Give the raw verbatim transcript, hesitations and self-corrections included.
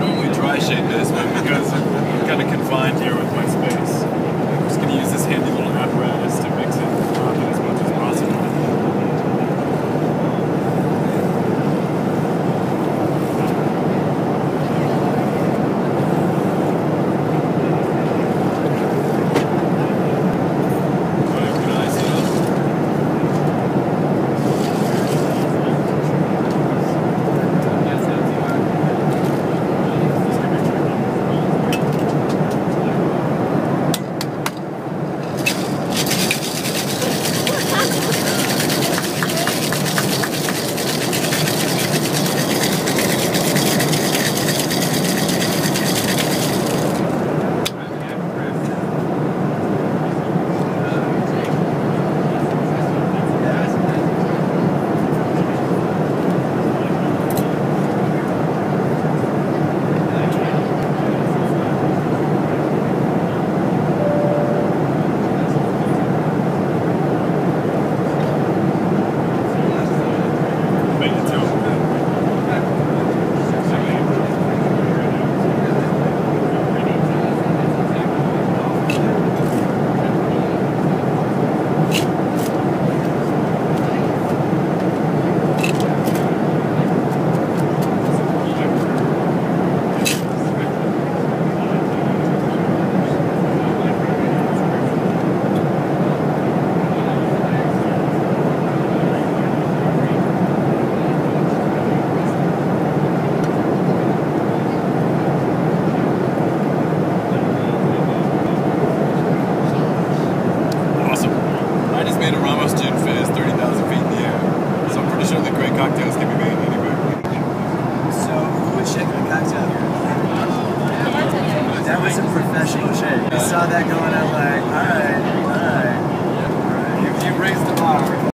normally dry shape this, but because I'm kind of confined here with my space, I'm just going to use this handy little apparatus to mix it up as much as possible. I saw that going out like, alright, alright, alright. You, you raised the bar.